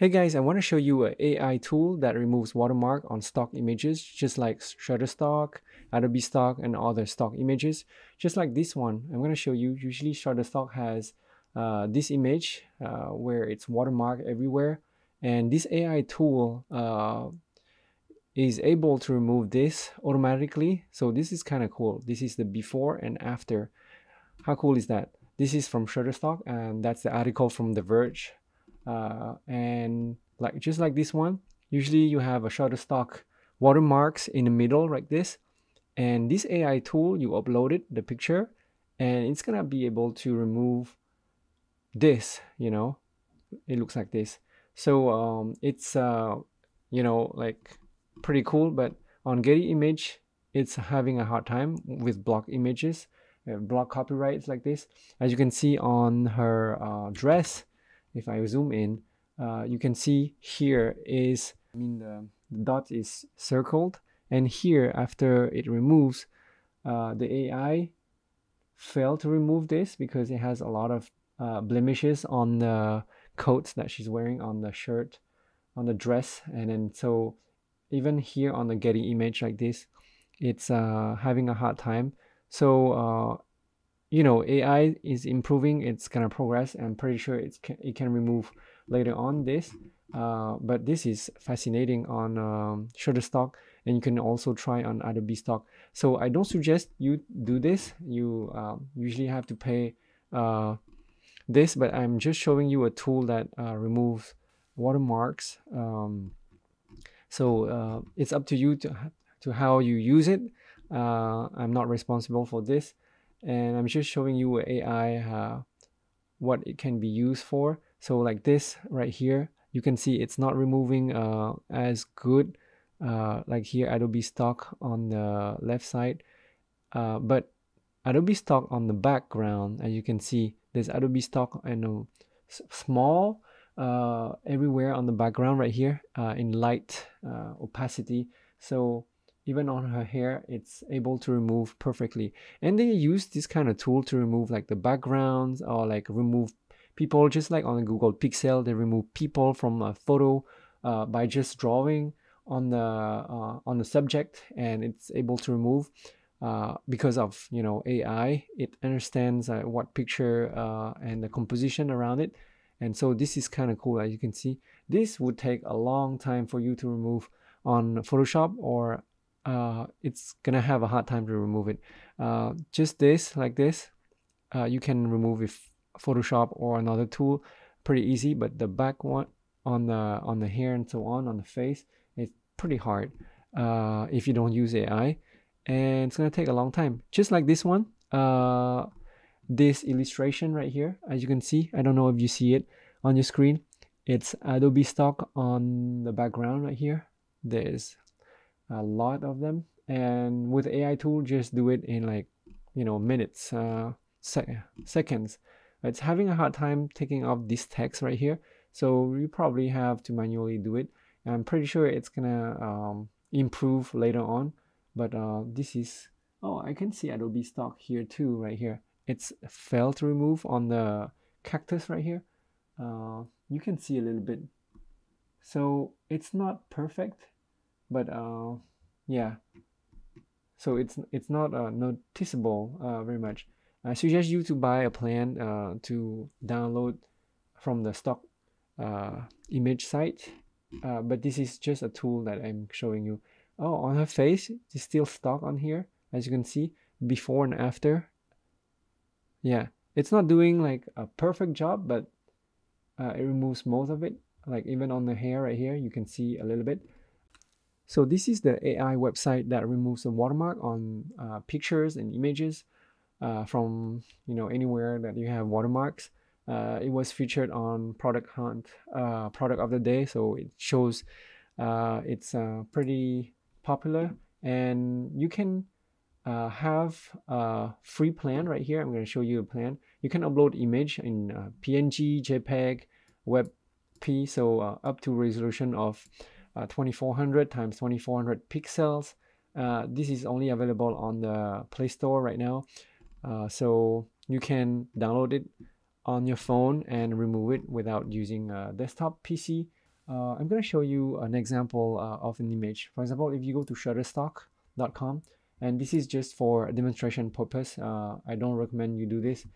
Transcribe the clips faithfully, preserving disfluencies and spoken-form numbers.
Hey guys, I want to show you an A I tool that removes watermark on stock images, just like Shutterstock, Adobe Stock, and other stock images, just like this one. I'm going to show you. Usually Shutterstock has uh, this image uh, where it's watermark everywhere, and this A I tool uh, is able to remove this automatically. So this is kind of cool. This is the before and after. How cool is that? This is from Shutterstock, and that's the article from The Verge. Uh, and like just like this one, usually you have a Shutterstock watermarks in the middle like this, and this A I tool, you upload it, the picture, and it's gonna be able to remove this. You know, it looks like this. So um, it's uh, you know, like pretty cool. But on Getty Image, it's having a hard time with block images, uh, block copyrights like this. As you can see on her uh, dress. If I zoom in, uh, you can see here is, I mean, the, the dot is circled, and here after it removes, uh, the A I failed to remove this because it has a lot of uh, blemishes on the coats that she's wearing, on the shirt, on the dress, and then so even here on the Getty image like this, it's uh, having a hard time. So uh, you know, A I is improving, it's gonna progress. I'm pretty sure it's ca it can remove later on this, uh, but this is fascinating on um, Shutterstock, and you can also try on Adobe Stock. So I don't suggest you do this. You uh, usually have to pay uh, this, but I'm just showing you a tool that uh, removes watermarks. Um, so uh, it's up to you to, to how you use it. Uh, I'm not responsible for this. And I'm just showing you A I, uh, what it can be used for. So like this right here, you can see it's not removing uh, as good, uh, like here Adobe Stock on the left side. Uh, but Adobe Stock on the background, as you can see, there's Adobe Stock and a small uh, everywhere on the background right here uh, in light uh, opacity. So even on her hair, it's able to remove perfectly. And they use this kind of tool to remove like the backgrounds or like remove people, just like on the Google Pixel, they remove people from a photo uh, by just drawing on the uh, on the subject, and it's able to remove uh, because of, you know, A I. It understands uh, what picture uh, and the composition around it. And so this is kind of cool. As you can see, this would take a long time for you to remove on Photoshop, or uh it's gonna have a hard time to remove it. Uh just this like this, uh you can remove if Photoshop or another tool pretty easy, but the back one on the on the hair and so on, on the face, it's pretty hard uh if you don't use A I, and it's gonna take a long time. Just like this one, uh this illustration right here, as you can see, I don't know if you see it on your screen, it's Adobe Stock on the background right here. There's a lot of them, and with A I tool, just do it in like, you know, minutes, uh, sec seconds. It's having a hard time taking off this text right here, so you probably have to manually do it. I'm pretty sure it's gonna um, improve later on, but uh, this is, oh, I can see Adobe Stock here too, right here. It's failed to remove on the cactus right here. Uh, you can see a little bit, so it's not perfect. But uh, yeah, so it's it's not uh, noticeable uh, very much. I suggest you to buy a plan uh, to download from the stock uh, image site. Uh, but this is just a tool that I'm showing you. Oh, on her face, it's still stock on here, as you can see, before and after. Yeah, it's not doing like a perfect job, but uh, it removes most of it. Like even on the hair right here, you can see a little bit. So this is the A I website that removes the watermark on uh, pictures and images uh, from, you know, anywhere that you have watermarks. Uh, it was featured on Product Hunt, uh, product of the day. So it shows uh, it's uh, pretty popular, and you can uh, have a free plan right here. I'm going to show you a plan. You can upload image in uh, P N G, JPEG, WebP, so uh, up to resolution of Uh, twenty-four hundred times twenty-four hundred pixels. Uh, this is only available on the Play Store right now, uh, so you can download it on your phone and remove it without using a desktop P C. Uh, I'm going to show you an example uh, of an image. For example, if you go to shutterstock dot com, and this is just for demonstration purpose. Uh, I don't recommend you do this.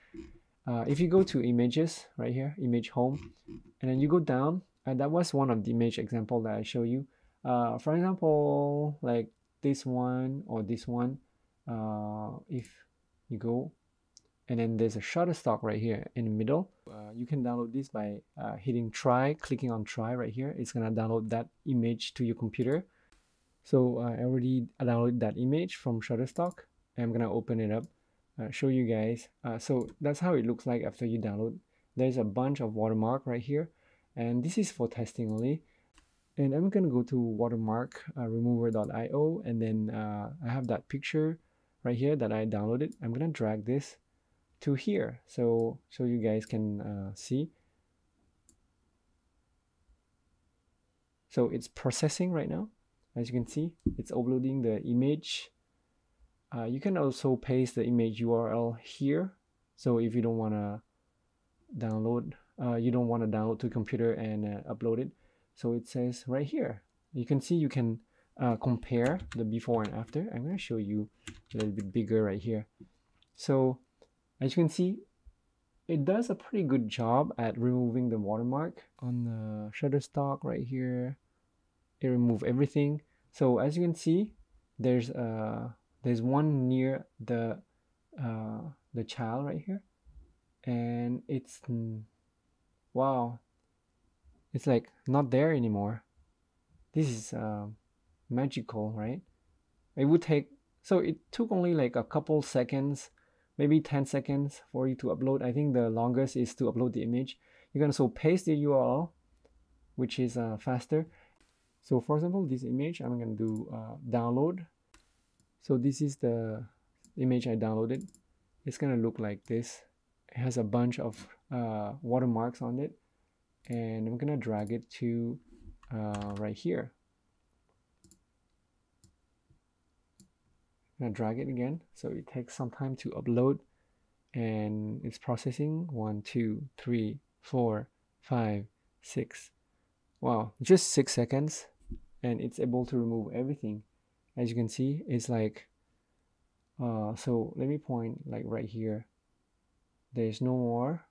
Uh, if you go to images right here, image home, and then you go down, and that was one of the image example that I show you. Uh, for example, like this one or this one, uh, if you go, and then there's a Shutterstock right here in the middle. Uh, you can download this by uh, hitting try, clicking on try right here. It's gonna download that image to your computer. So uh, I already downloaded that image from Shutterstock. I'm gonna open it up, uh, show you guys. Uh, so that's how it looks like after you download. There's a bunch of watermark right here, and this is for testing only. And I'm gonna go to watermark uh, remover dot i o, and then uh, I have that picture right here that I downloaded. I'm gonna drag this to here, so so you guys can uh, see. So it's processing right now. As you can see, it's uploading the image. Uh, you can also paste the image U R L here. So if you don't want to download, uh, you don't want to download to computer and uh, upload it. So it says right here. You can see you can uh, compare the before and after. I'm going to show you a little bit bigger right here. So as you can see, it does a pretty good job at removing the watermark on the Shutterstock right here. It remove everything. So as you can see, there's uh there's one near the uh the child right here, and it's wow, it's like not there anymore. This is uh, magical, right? It would take, so it took only like a couple seconds, maybe ten seconds for you to upload. I think the longest is to upload the image. You can also paste the U R L, which is uh, faster. So for example, this image, I'm going to do uh, download. So this is the image I downloaded. It's going to look like this. It has a bunch of uh, watermarks on it. And I'm going to drag it to uh, right here. I'm going to drag it again. So it takes some time to upload. And it's processing. One, two, three, four, five, six. Wow, just six seconds. And it's able to remove everything. As you can see, it's like uh, so let me point like right here. There's no more.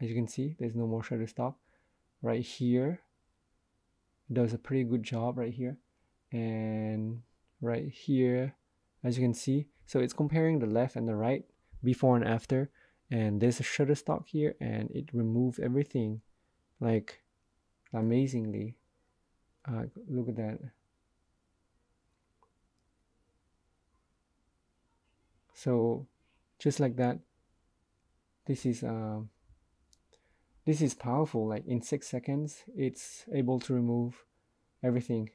As you can see, there's no more Shutterstock right here. It does a pretty good job right here, and right here, as you can see. So it's comparing the left and the right, before and after, and there's a Shutterstock here, and it removed everything, like amazingly. Uh, look at that. So just like that, this is uh, this is powerful. Like in six seconds, it's able to remove everything.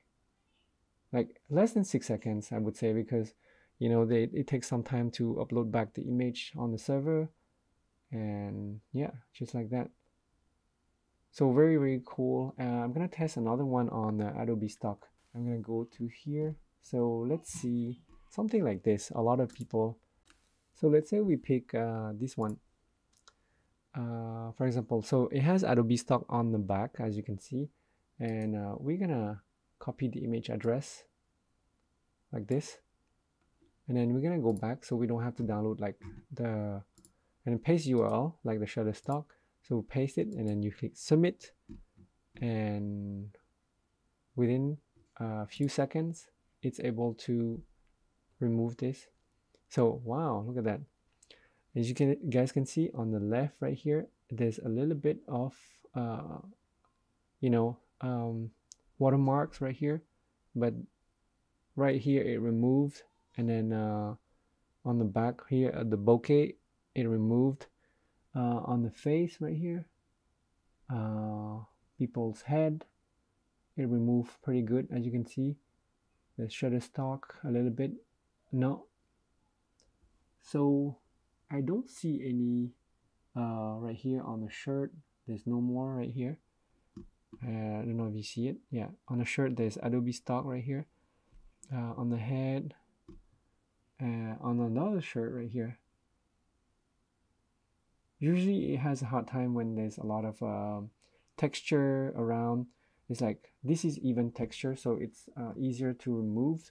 Like less than six seconds, I would say, because you know they, it takes some time to upload back the image on the server, and yeah, just like that. So very very cool. Uh, I'm gonna test another one on uh, Adobe Stock. I'm gonna go to here. So let's see something like this. A lot of people. So let's say we pick uh, this one, uh, for example. So it has Adobe Stock on the back, as you can see, and uh, we're gonna copy the image address like this, and then we're gonna go back so we don't have to download like the and paste U R L like the Shutterstock. So paste it, and then you click submit, and within a few seconds, it's able to remove this. So wow, look at that. As you can you guys can see on the left right here, there's a little bit of uh, you know um, watermarks right here, but right here it removed, and then uh, on the back here at the bokeh it removed. Uh, on the face right here, uh, people's head, it removed pretty good. As you can see, the Shutterstock a little bit. No, so I don't see any uh, right here on the shirt. There's no more right here. uh, I don't know if you see it. Yeah, on the shirt there's Adobe Stock right here. Uh, on the head, uh, on another shirt right here. Usually it has a hard time when there's a lot of uh, texture around, It's like, this is even texture, so it's uh, easier to remove.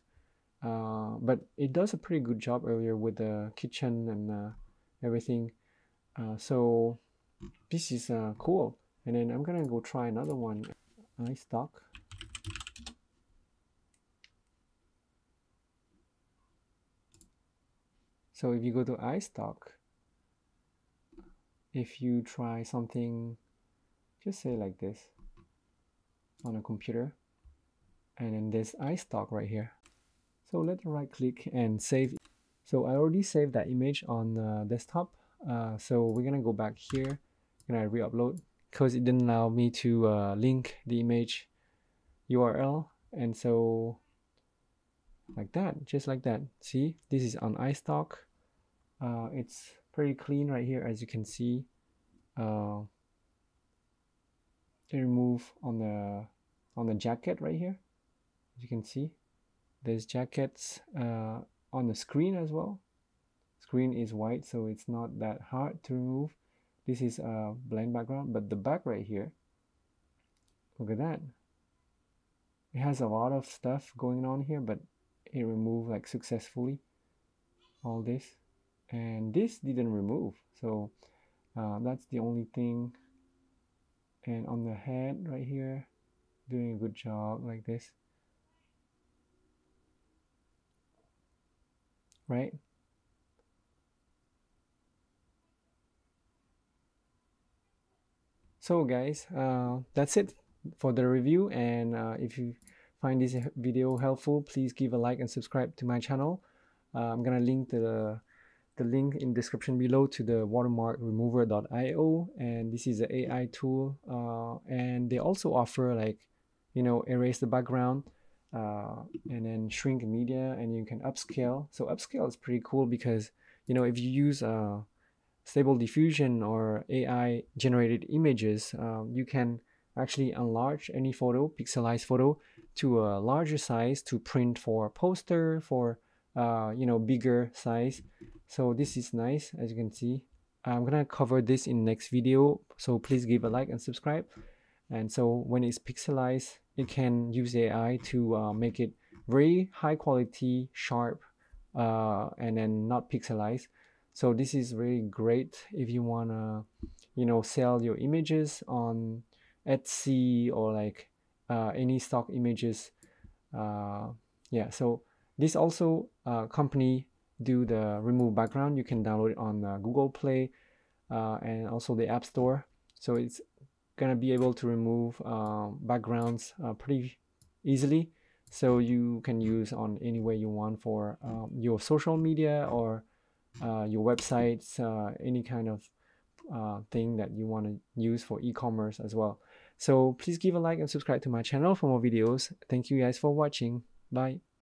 Uh, but it does a pretty good job earlier with the kitchen and uh, everything. Uh, so this is uh, cool. And then I'm gonna go try another one. iStock. So if you go to iStock, if you try something, just say like this on a computer, and then there's iStock right here. So let's right click and save. So I already saved that image on the desktop. Uh, so we're gonna go back here and I re-upload because it didn't allow me to uh, link the image U R L. And so like that, just like that. See, this is on iStock. Uh, it's pretty clean right here, as you can see. Uh, remove on the on the jacket right here. As you can see, there's jackets uh, on the screen as well. Screen is white, so it's not that hard to remove. This is a blank background, but the back right here, look at that. It has a lot of stuff going on here, but it removed like successfully all this, and this didn't remove. So uh, that's the only thing. And on the head right here, doing a good job like this, right? So guys, uh, that's it for the review. And uh, if you find this video helpful, please give a like and subscribe to my channel. Uh, I'm gonna link the the link in description below to the watermark remover dot i o, and this is an A I tool, uh, and they also offer, like, you know, erase the background, uh, and then shrink media, and you can upscale. So upscale is pretty cool because, you know, if you use uh, stable diffusion or A I generated images, um, you can actually enlarge any photo, pixelized photo, to a larger size to print for poster, for uh, you know, bigger size. So this is nice, as you can see. I'm gonna cover this in next video, so please give a like and subscribe. And so when it's pixelized, it can use A I to uh, make it very high quality, sharp, uh, and then not pixelized. So this is really great if you wanna, you know, sell your images on Etsy or like uh, any stock images. Uh, yeah, so this also uh, company do the remove background. You can download it on uh, Google Play uh, and also the App Store. So it's gonna be able to remove um, backgrounds uh, pretty easily. So you can use on any way you want for um, your social media or uh, your websites, uh, any kind of uh, thing that you want to use for e-commerce as well. So please give a like and subscribe to my channel for more videos. Thank you guys for watching. Bye.